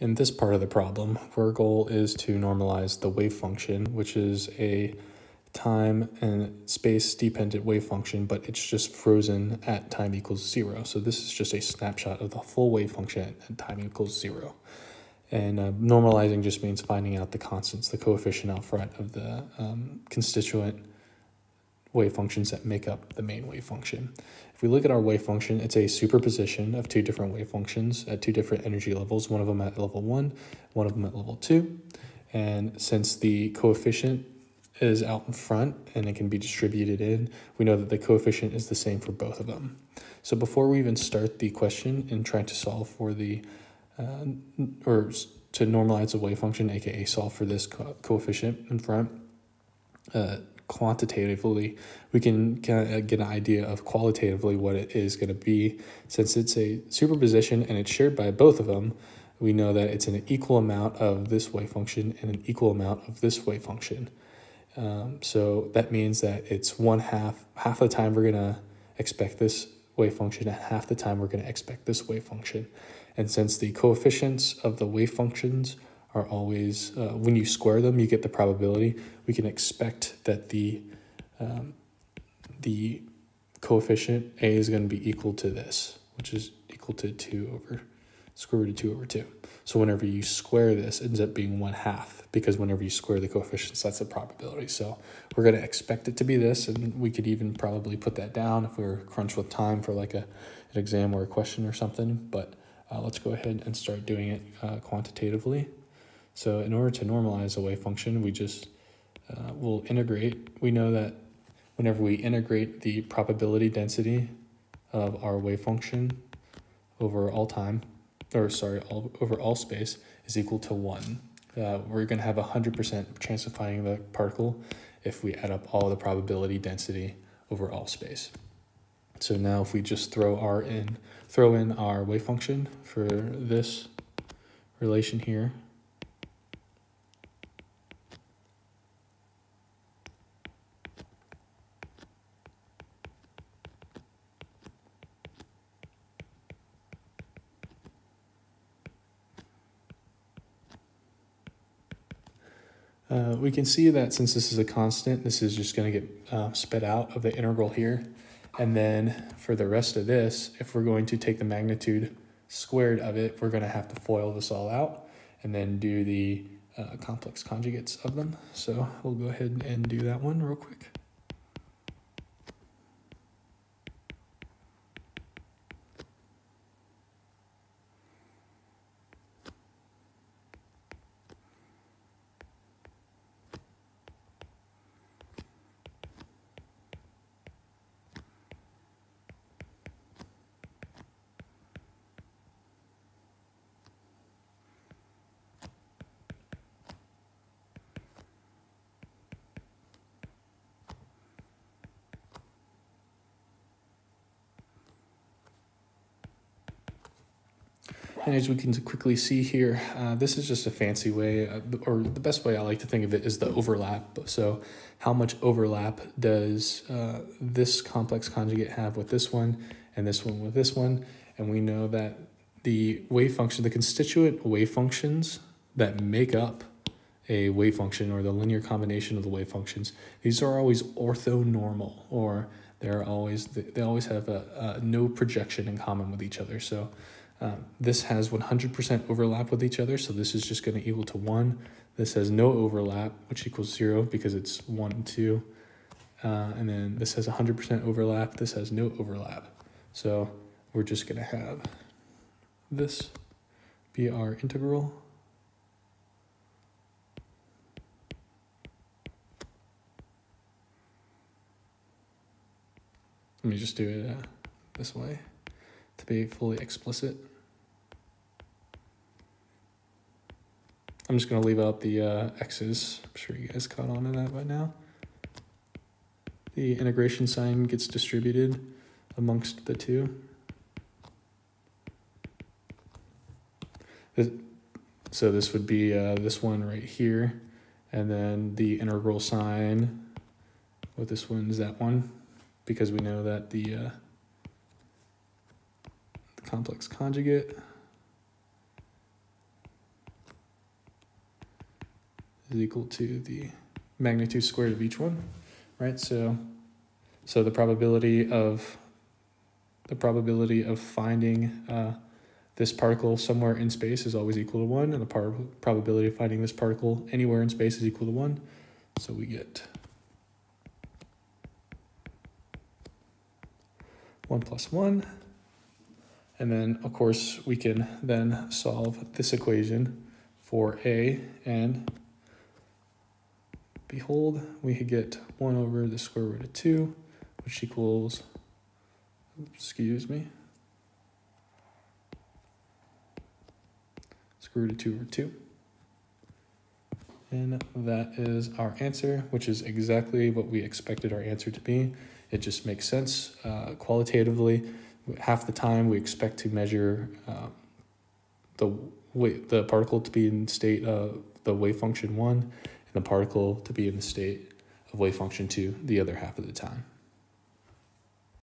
In this part of the problem, our goal is to normalize the wave function, which is a time and space dependent wave function, but it's just frozen at time equals 0. So this is just a snapshot of the full wave function at time equals 0. And normalizing just means finding out the constants, the coefficient out front of the constituent wave functions that make up the main wave function. If we look at our wave function, it's a superposition of two different wave functions at two different energy levels, one of them at level 1, one of them at level 2. And since the coefficient is out in front and it can be distributed in, we know that the coefficient is the same for both of them. So before we even start the question and try to solve for the or to normalize the wave function, aka solve for this coefficient in front, quantitatively, we can kind of get an idea of qualitatively what it is going to be. Since it's a superposition and it's shared by both of them, we know that it's an equal amount of this wave function and an equal amount of this wave function. So that means that it's half the time we're going to expect this wave function and half the time we're going to expect this wave function. And since the coefficients of the wave functions are always, when you square them, you get the probability, we can expect that the coefficient A is going to be equal to this, which is equal to 2/2. So whenever you square this, it ends up being 1/2, because whenever you square the coefficients, that's the probability. So we're going to expect it to be this, and we could even probably put that down if we were crunched with time for like an exam or a question or something. But let's go ahead and start doing it quantitatively. So in order to normalize a wave function, we just will integrate. We know that whenever we integrate the probability density of our wave function over all time, or sorry, over all space, is equal to 1. We're going to have 100% chance of finding the particle if we add up all the probability density over all space. So now if we just throw in our wave function for this relation here, we can see that since this is a constant, this is just going to get sped out of the integral here. And then for the rest of this, if we're going to take the magnitude squared of it, we're going to have to FOIL this all out and then do the complex conjugates of them. So we'll go ahead and do that one real quick. And as we can quickly see here, this is just a fancy way, or the best way I like to think of it is the overlap. So how much overlap does this complex conjugate have with this one, and this one with this one? And we know that the wave function, the constituent wave functions that make up a wave function, or the linear combination of the wave functions, these are always orthonormal, or they always have no projection in common with each other. So this has 100% overlap with each other, so this is just going to equal to 1. This has no overlap, which equals 0 because it's 1 and 2. And then this has 100% overlap. This has no overlap. So we're just going to have this be our integral. Let me just do it this way to be fully explicit. I'm just going to leave out the x's. I'm sure you guys caught on to that by now. The integration sign gets distributed amongst the two. So this would be this one right here, and then the integral sign with this one is that one, because we know that the complex conjugate is equal to the magnitude squared of each one, right? So the probability of finding this particle somewhere in space is always equal to 1, and the probability of finding this particle anywhere in space is equal to 1. So we get 1 plus 1. And then, of course, we can then solve this equation for A, and behold, we could get 1 over the square root of 2, which equals, excuse me, square root of 2 over 2. And that is our answer, which is exactly what we expected our answer to be. It just makes sense qualitatively. Half the time we expect to measure the particle to be in the state of the wave function 1, and the particle to be in the state of wave function 2 the other half of the time.